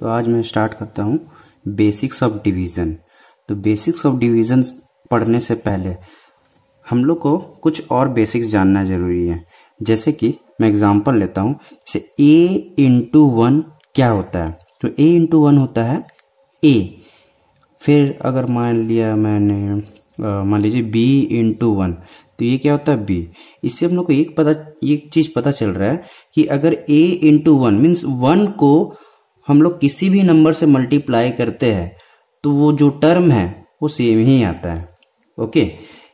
तो आज मैं स्टार्ट करता हूँ बेसिक्स ऑफ डिवीज़न। तो बेसिक्स ऑफ डिवीज़न पढ़ने से पहले हम लोग को कुछ और बेसिक्स जानना जरूरी है। जैसे कि मैं एग्जांपल लेता हूँ, जैसे ए इंटू वन क्या होता है, तो ए इंटू वन होता है ए। फिर अगर मान लीजिए बी इंटू वन, तो ये क्या होता है बी। इससे हम लोग को एक चीज़ पता चल रहा है कि अगर ए इंटू वन मीन्स वन को हम लोग किसी भी नंबर से मल्टीप्लाई करते हैं तो वो जो टर्म है वो सेम ही आता है। ओके,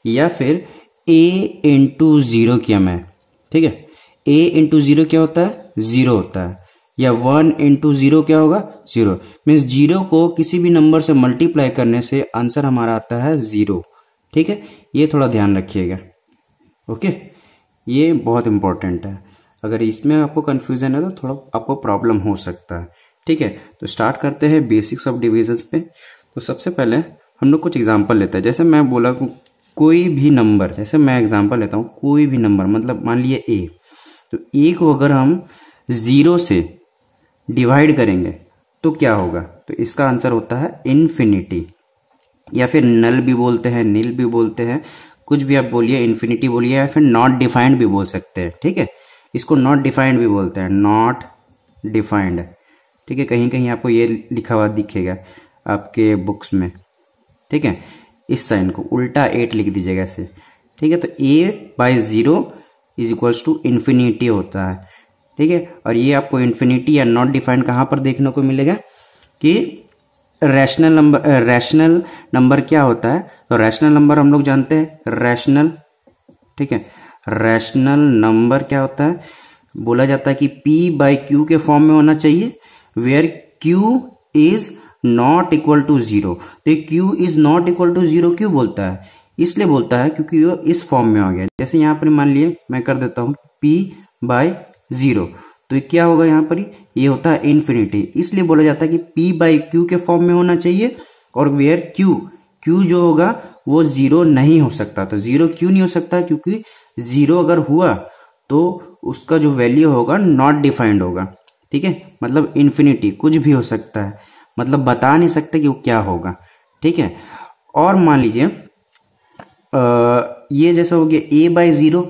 या फिर ए इंटू ज़ीरो किया मैं, ठीक है, ए इंटू ज़ीरो क्या होता है, ज़ीरो होता है। या वन इंटू ज़ीरो क्या होगा, ज़ीरो। मीन्स ज़ीरो को किसी भी नंबर से मल्टीप्लाई करने से आंसर हमारा आता है ज़ीरो, ठीक है। ये थोड़ा ध्यान रखिएगा, ओके, ये बहुत इंपॉर्टेंट है। अगर इसमें आपको कन्फ्यूज़न है तो थोड़ा आपको प्रॉब्लम हो सकता है, ठीक है। तो स्टार्ट करते हैं बेसिक्स ऑफ डिविजन्स पे। तो सबसे पहले हम लोग कुछ एग्जांपल लेते हैं। जैसे मैं बोला कोई भी नंबर, जैसे मैं एग्जांपल लेता हूँ कोई भी नंबर, मतलब मान लिए ए, तो ए को अगर हम ज़ीरो से डिवाइड करेंगे तो क्या होगा, तो इसका आंसर होता है इन्फिनिटी। या फिर नल भी बोलते हैं, नील भी बोलते हैं, कुछ भी आप बोलिए, इन्फिनिटी बोलिए, या फिर नॉट डिफाइंड भी बोल सकते हैं, ठीक है। इसको नॉट डिफाइंड भी बोलते हैं, नॉट डिफाइंड, ठीक है। कहीं कहीं आपको ये लिखा हुआ दिखेगा आपके बुक्स में, ठीक है। इस साइन को उल्टा 8 लिख दीजिएगा ऐसे, ठीक है। तो ए by zero is equals to infinity होता है, ठीक है। और ये आपको इन्फिनिटी या नॉट डिफाइंड कहाँ पर देखने को मिलेगा, कि रैशनल नंबर क्या होता है। तो रैशनल नंबर हम लोग जानते हैं रैशनल, ठीक है। रैशनल नंबर क्या होता है, बोला जाता है कि p बाई क्यू के फॉर्म में होना चाहिए, where q is not equal to zero. तो q is not equal to zero क्यों बोलता है, इसलिए बोलता है क्योंकि ये इस फॉर्म में आ गया। जैसे यहाँ पर मान लिए मैं कर देता हूँ p बाई ज़ीरो, तो क्या होगा यहाँ पर, ये होता है इन्फिनिटी। इसलिए बोला जाता है कि p बाई क्यू के फॉर्म में होना चाहिए, और वेयर q जो होगा वो ज़ीरो नहीं हो सकता। तो ज़ीरो क्यों नहीं हो सकता, क्योंकि ज़ीरो अगर हुआ तो उसका जो वैल्यू होगा नॉट डिफाइंड होगा, ठीक है। मतलब इन्फिनिटी कुछ भी हो सकता है, मतलब बता नहीं सकते कि वो क्या होगा, ठीक है। और मान लीजिए ये जैसा हो गया ए बाई ज़ीरो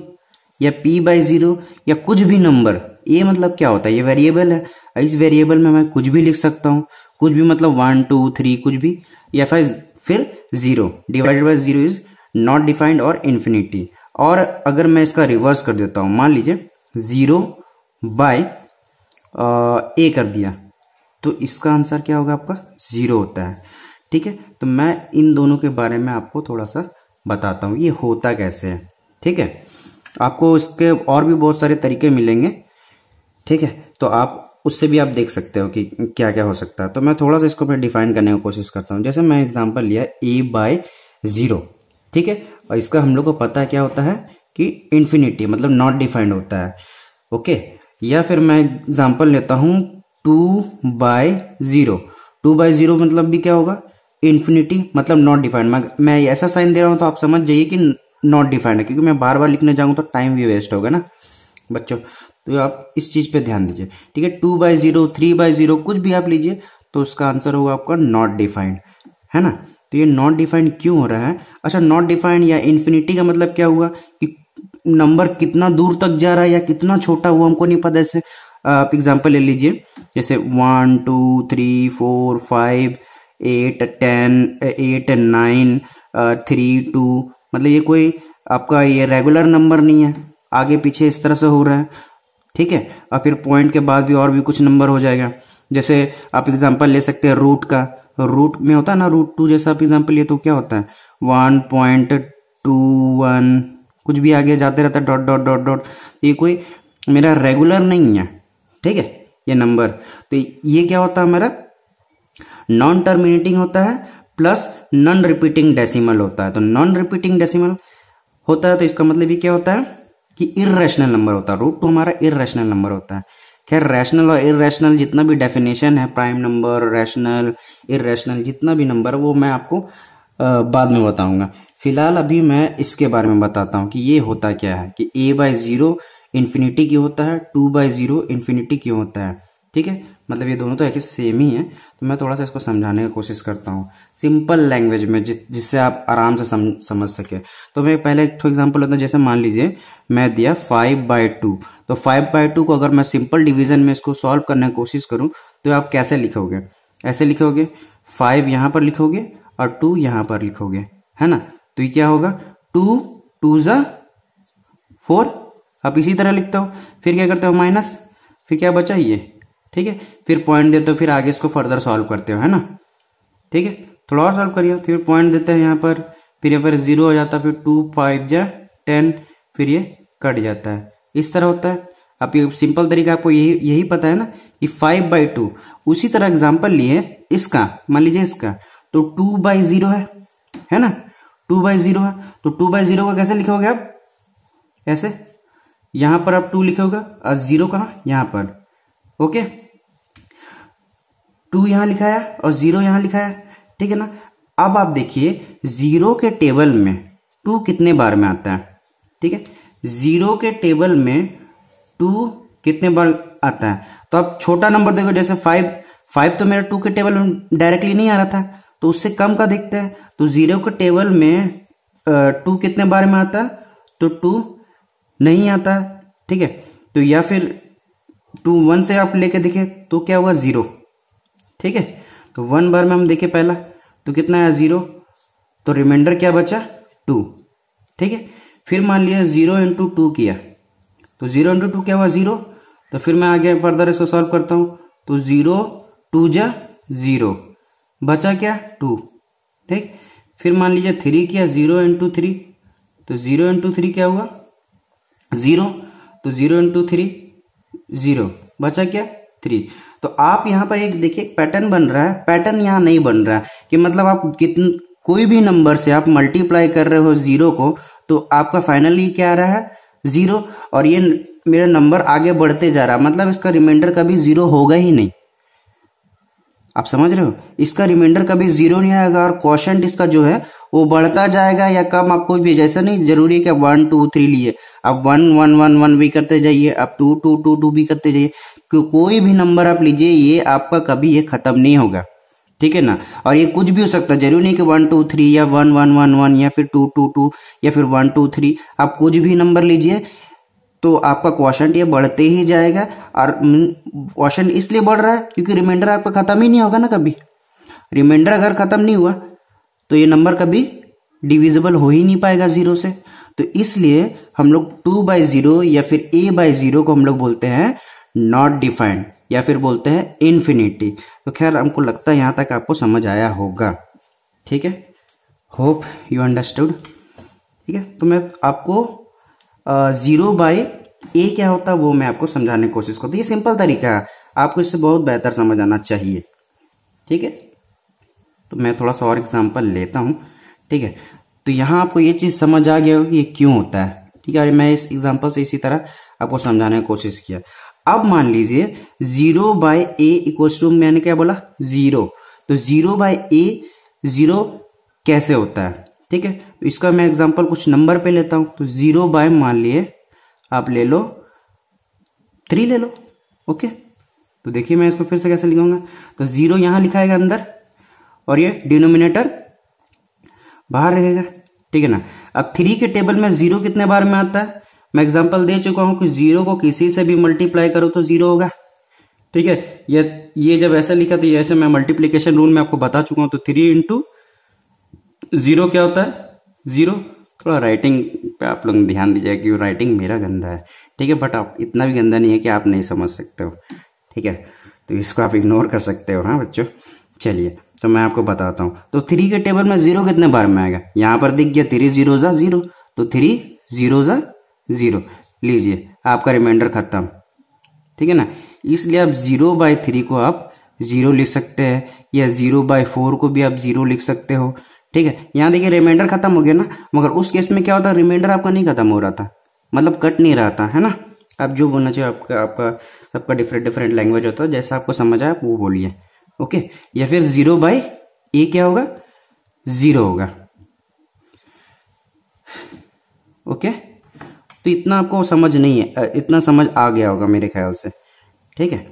या पी बाई ज़ीरो या कुछ भी नंबर। ए मतलब क्या होता है, ये वेरिएबल है, इस वेरिएबल में मैं कुछ भी लिख सकता हूँ, कुछ भी मतलब 1 2 3 कुछ भी, या फिर zero divided by zero is not defined और इन्फिनिटी। और अगर मैं इसका रिवर्स कर देता हूँ, मान लीजिए ज़ीरो बाई ए कर दिया, तो इसका आंसर क्या होगा आपका, ज़ीरो होता है, ठीक है। तो मैं इन दोनों के बारे में आपको थोड़ा सा बताता हूँ ये होता कैसे है, ठीक है। आपको इसके और भी बहुत सारे तरीके मिलेंगे, ठीक है। तो आप उससे भी आप देख सकते हो कि क्या क्या हो सकता है। तो मैं थोड़ा सा इसको मैं डिफाइन करने की कोशिश करता हूँ। जैसे मैं एग्जांपल लिया ए बाय ज़ीरो, ठीक है, और इसका हम लोग को पता है क्या होता है कि इन्फिनिटी, मतलब नॉट डिफाइंड होता है, ओके। या फिर मैं एग्जांपल लेता हूँ 2 बाय ज़ीरो, 2 बाय ज़ीरो मतलब भी क्या होगा, इन्फिनिटी, मतलब नॉट डिफाइंड। मैं ऐसा साइन दे रहा हूँ तो आप समझ जाइए कि नॉट डिफाइंड है, क्योंकि मैं बार बार लिखने जाऊँ तो टाइम भी वेस्ट होगा ना बच्चों, तो आप इस चीज़ पे ध्यान दीजिए, ठीक है। 2 बाई ज़ीरो, 3 बाई ज़ीरो कुछ भी आप लीजिए तो उसका आंसर होगा आपका नॉट डिफाइंड, है ना। तो ये नॉट डिफाइंड क्यों हो रहा है, अच्छा नॉट डिफाइंड या इन्फिनिटी का मतलब क्या हुआ कि नंबर कितना दूर तक जा रहा है या कितना छोटा हुआ हमको नहीं पता। ऐसे आप एग्जाम्पल ले लीजिए, जैसे 1 2 3 4 5 8 10 8 9, 3 2, मतलब ये कोई आपका ये रेगुलर नंबर नहीं है, आगे पीछे इस तरह से हो रहा है, ठीक है। और फिर पॉइंट के बाद भी और भी कुछ नंबर हो जाएगा। जैसे आप एग्जांपल ले सकते हैं रूट का, रूट में होता है ना रूट 2, जैसा आप एग्जांपल लिए तो क्या होता है 1.21 कुछ भी आगे जाते रहता है, डॉट डॉट डॉट डॉट। ये कोई मेरा रेगुलर नहीं है, ठीक है, ये नंबर। तो ये क्या होता है हमारा नॉन टर्मिनेटिंग होता है, प्लस नॉन रिपीटिंग डेसिमल होता है। तो नॉन रिपीटिंग डेसिमल होता है तो इसका मतलब ये क्या होता है कि इर्रेशनल नंबर होता है। रूट 2 हमारा इर्रेशनल नंबर होता है। खैर रैशनल और इर्रेशनल जितना भी डेफिनेशन है, प्राइम नंबर, रैशनल, इर्रेशनल, जितना भी नंबर, वो मैं आपको बाद में बताऊंगा। फिलहाल अभी मैं इसके बारे में बताता हूँ कि ये होता क्या है, कि ए बाई ज़ीरो इन्फिनिटी क्यों होता है, 2 बाई ज़ीरो इन्फिनिटी क्यों होता है, ठीक है। मतलब ये दोनों तो एक ही सेम ही है। तो मैं थोड़ा सा इसको समझाने की कोशिश करता हूँ सिंपल लैंग्वेज में, जिससे आप आराम से समझ सके। तो मैं पहले एक एग्जांपल लेता हूँ। जैसे मान लीजिए मैं दिया 5/2, तो 5/2 को अगर मैं सिंपल डिवीजन में इसको सॉल्व करने की कोशिश करूँ तो आप कैसे लिखोगे? ऐसे लिखोगे, 5 यहाँ पर लिखोगे और 2 यहाँ पर लिखोगे, है ना। तो ये क्या होगा, 2×2 = 4। अब इसी तरह लिखता हो, फिर क्या करते हो, माइनस, फिर क्या बचा ये, ठीक है। फिर पॉइंट देते हो, फिर आगे इसको फर्दर सॉल्व करते हो, है ना, ठीक है। थोड़ा और सॉल्व करिए, फिर पॉइंट देते हैं यहाँ पर, फिर यहाँ पर 0 हो जाता है, फिर 2×5 = 10, फिर ये कट जाता है। इस तरह होता है। अब ये सिंपल तरीका आपको यही पता है ना कि 5/2। उसी तरह एग्जाम्पल लिए इसका, मान लीजिए इसका, तो 2/0 है ना, 2/0 है। तो 2/0 को कैसे लिखोगे आप? ऐसे यहां पर आप 2 लिखोगे और 0 कहाँ, यहां पर, ओके। 2 यहां लिखाया और 0 यहां लिखाया, ठीक है ना। अब आप देखिए 0 के टेबल में 2 कितने बार में आता है, ठीक है। 0 के टेबल में 2 कितने बार आता है? तो आप छोटा नंबर देखो, जैसे 5 तो मेरा 2 के टेबल में डायरेक्टली नहीं आ रहा था, तो उससे कम का देखते हैं। तो 0 के टेबल में 2 कितने बार में आता है? तो 2 नहीं आता, ठीक है। तो या फिर 2 1 से आप लेके देखें तो क्या हुआ, 0, ठीक है। तो 1 बार में हम देखें पहला, तो कितना आया, 0, तो रिमाइंडर क्या बचा, 2, ठीक है। फिर मान लिया 0×2 किया, तो 0×2 क्या हुआ, 0। तो फिर मैं आगे फर्दर इसको सॉल्व करता हूं, तो 0×2 = 0, बचा क्या, 2, ठीक। फिर मान लीजिए 3 किया, 0×3, तो 0×3 क्या हुआ, 0, तो 0×3 = 0, बचा क्या, 3। तो आप यहाँ पर एक देखिए पैटर्न बन रहा है, पैटर्न यहाँ नहीं बन रहा है कि मतलब आप कोई भी नंबर से आप मल्टीप्लाई कर रहे हो 0 को, तो आपका फाइनली क्या आ रहा है, 0। और ये मेरा नंबर आगे बढ़ते जा रहा है, मतलब इसका रिमाइंडर कभी 0 होगा ही नहीं। आप समझ रहे हो, इसका रिमाइंडर कभी 0 नहीं आएगा। और क्वोशंट इसका जो है वो बढ़ता जाएगा या कम, आपको भी जैसा नहीं जरूरी है कि आप 1 2 3 लिए, आप 1 1 1 1 भी करते जाइए, आप 2 2 2 2 भी करते जाइए, कोई भी नंबर आप लीजिए, ये आपका कभी ये खत्म नहीं होगा, ठीक है ना। और ये कुछ भी हो सकता है, जरूरी नहीं कि 1 2 3 या 1 1 1 1 या फिर 2 2 2 या फिर 1 2 3, आप कुछ भी नंबर लीजिए तो आपका क्वोशंट ये बढ़ते ही जाएगा। और क्वोशंट इसलिए बढ़ रहा है क्योंकि रिमाइंडर आपका खत्म ही नहीं होगा ना कभी। रिमाइंडर अगर खत्म नहीं हुआ तो ये नंबर कभी डिविजिबल हो ही नहीं पाएगा 0 से। तो इसलिए हम लोग 2/0 या फिर a/0 को हम लोग बोलते हैं नॉट डिफाइंड, या फिर बोलते हैं इन्फिनिटी। तो खैर हमको लगता है यहाँ तक आपको समझ आया होगा, ठीक है, होप यू अंडरस्टूड, ठीक है। तो मैं आपको 0/a क्या होता है वो मैं आपको समझाने की कोशिश करता हूँ। ये सिंपल तरीका है, आपको इससे बहुत बेहतर समझ आना चाहिए, ठीक है। तो मैं थोड़ा सा और एग्जांपल लेता हूँ, ठीक है। तो यहाँ आपको ये चीज़ समझ आ गया कि ये क्यों होता है, ठीक है। मैं इस एग्जांपल से इसी तरह आपको समझाने की कोशिश किया। अब मान लीजिए 0/a = मैंने क्या बोला, 0। तो 0/a 0 कैसे होता है, ठीक है। तो इसका मैं एग्जांपल कुछ नंबर पे लेता हूं। तो 0/, मान लिए आप ले लो 3 ले लो, ओके। तो देखिए मैं इसको फिर से कैसे लिखूंगा, तो 0 यहां लिखाएगा अंदर और ये डिनोमिनेटर बाहर रहेगा, ठीक है ना। अब 3 के टेबल में 0 कितने बार में आता है, मैं एग्जांपल दे चुका हूं कि 0 को किसी से भी मल्टीप्लाई करो तो 0 होगा, ठीक है। ये जब ऐसा लिखा तो ऐसे मैं मल्टीप्लीकेशन रूल में आपको बता चुका हूं। तो 3×0 क्या होता है, 0। थोड़ा राइटिंग पे आप लोग ध्यान दीजिएगा कि राइटिंग मेरा गंदा है, ठीक है, बट आप इतना भी गंदा नहीं है कि आप नहीं समझ सकते हो, ठीक है। तो इसको आप इग्नोर कर सकते हो, हाँ बच्चों। चलिए तो मैं आपको बताता हूँ। तो 3 के टेबल में 0 कितने बार में आएगा, यहाँ पर दिख गया 3×0 = 0, तो 3×0 = 0, लीजिए आपका रिमाइंडर खत्म, ठीक है ना। इसलिए आप 0/3 को आप 0 लिख सकते हैं, या 0/4 को भी आप 0 लिख सकते हो, ठीक है। यहाँ देखिए रिमाइंडर खत्म हो गया ना, मगर उस केस में क्या होता है, रिमाइंडर आपका नहीं खत्म हो रहा था, मतलब कट नहीं रहा था, है ना। आप जो बोलना चाहिए, आपका सबका डिफरेंट लैंग्वेज होता है, जैसा आपको समझ आए आप वो बोलिए, ओके। या फिर 0/a क्या होगा, 0 होगा, ओके। तो इतना आपको समझ नहीं है, इतना समझ आ गया होगा मेरे ख्याल से, ठीक है।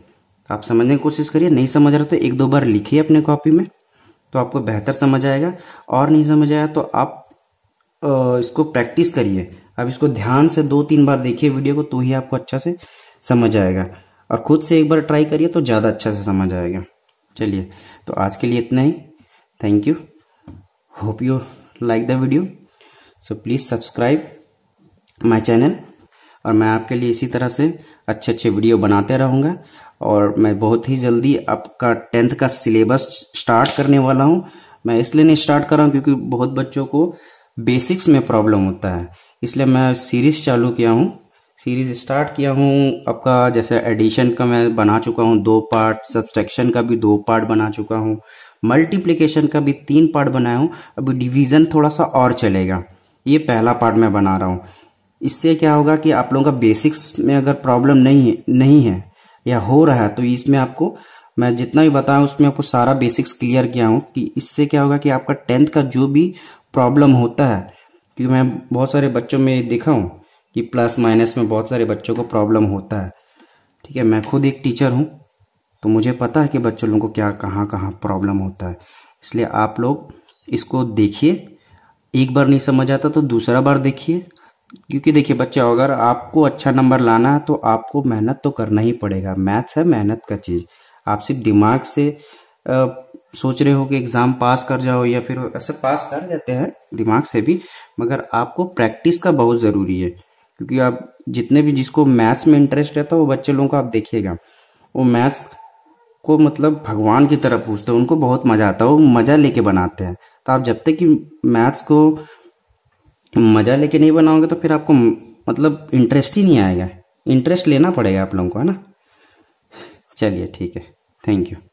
आप समझने की कोशिश करिए। नहीं समझ रहा तो एक दो बार लिखिए अपने कॉपी में, तो आपको बेहतर समझ आएगा। और नहीं समझ आया तो आप इसको प्रैक्टिस करिए, आप इसको ध्यान से 2-3 बार देखिए वीडियो को, तो ही आपको अच्छा से समझ आएगा। और खुद से एक बार ट्राई करिए तो ज़्यादा अच्छा से समझ आएगा। चलिए तो आज के लिए इतना ही। Thank you. Hope you like the video, so please subscribe my channel. और मैं आपके लिए इसी तरह से अच्छे अच्छे वीडियो बनाते रहूँगा। और मैं बहुत ही जल्दी आपका 10th का सिलेबस स्टार्ट करने वाला हूँ। मैं इसलिए नहीं स्टार्ट कर रहा हूँ क्योंकि बहुत बच्चों को बेसिक्स में प्रॉब्लम होता है, इसलिए मैं सीरीज़ चालू किया हूँ, सीरीज़ स्टार्ट किया हूँ आपका। जैसे एडिशन का मैं बना चुका हूँ 2 पार्ट, सब्सट्रैक्शन का भी 2 पार्ट बना चुका हूँ, मल्टीप्लिकेशन का भी 3 पार्ट बनाया हूँ। अभी डिवीज़न थोड़ा सा और चलेगा, ये पहला पार्ट मैं बना रहा हूँ। इससे क्या होगा कि आप लोगों का बेसिक्स में अगर प्रॉब्लम नहीं है या हो रहा है तो इसमें आपको मैं जितना भी बताऊँ उसमें आपको सारा बेसिक्स क्लियर किया हूँ। कि इससे क्या होगा कि आपका 10th का जो भी प्रॉब्लम होता है, क्योंकि मैं बहुत सारे बच्चों में देखा हूँ कि प्लस माइनस में बहुत सारे बच्चों को प्रॉब्लम होता है। ठीक है, मैं खुद एक टीचर हूँ तो मुझे पता है कि बच्चों लोगों को क्या कहाँ प्रॉब्लम होता है। इसलिए आप लोग इसको देखिए, एक बार नहीं समझ आता तो दूसरा बार देखिए। क्योंकि देखिए बच्चे, अगर आपको अच्छा नंबर लाना है तो आपको मेहनत तो करना ही पड़ेगा। मैथ्स है मेहनत का चीज़। आप सिर्फ दिमाग से सोच रहे हो कि एग्ज़ाम पास कर जाओ या फिर ऐसे पास कर जाते हैं दिमाग से भी, मगर आपको प्रैक्टिस का बहुत ज़रूरी है। क्योंकि आप जितने भी जिसको मैथ्स में इंटरेस्ट रहता है वो बच्चे लोगों को आप देखिएगा, वो मैथ्स को मतलब भगवान की तरह पूछते हैं, उनको बहुत मज़ा आता है, वो मज़ा लेके बनाते हैं। तो आप जब तक कि मैथ्स को मज़ा लेके नहीं बनाओगे तो फिर आपको मतलब इंटरेस्ट ही नहीं आएगा। इंटरेस्ट लेना पड़ेगा आप लोगों को, है ना। चलिए ठीक है, थैंक यू।